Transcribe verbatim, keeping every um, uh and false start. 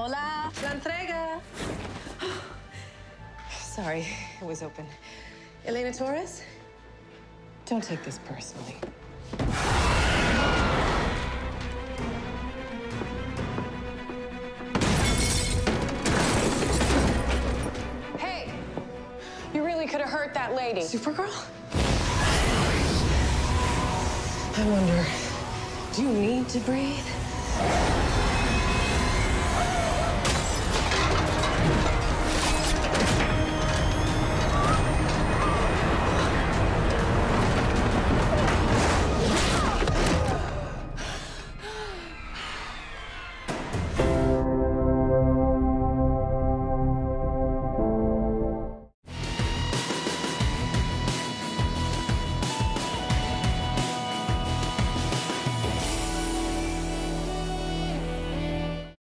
Hola, la entrega. Sorry, it was open. Elena Torres, don't take this personally. Hey, you really could have hurt that lady. Supergirl? I wonder, do you need to breathe?